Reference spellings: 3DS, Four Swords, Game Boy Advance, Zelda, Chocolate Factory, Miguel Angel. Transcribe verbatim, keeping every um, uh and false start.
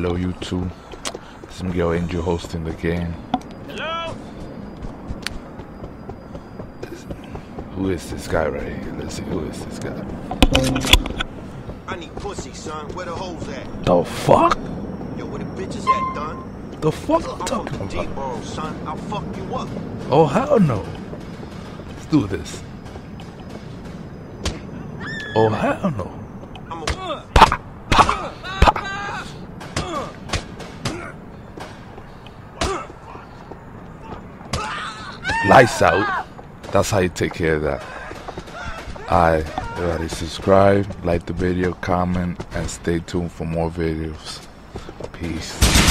Hello, you two. This is Miguel Angel hosting the game. Hello? Who is this guy right here? Let's see, who is this guy? I need pussy, son. Where the hoes at? The fuck? Yo, where the bitches at, done? The fuck you talking about? Deep bro, son. I'll fuck you up. Oh, hell no. Let's do this. Oh, hell no. Lights out. That's how you take care of that. Alright, everybody subscribe, like the video, comment, and stay tuned for more videos. Peace.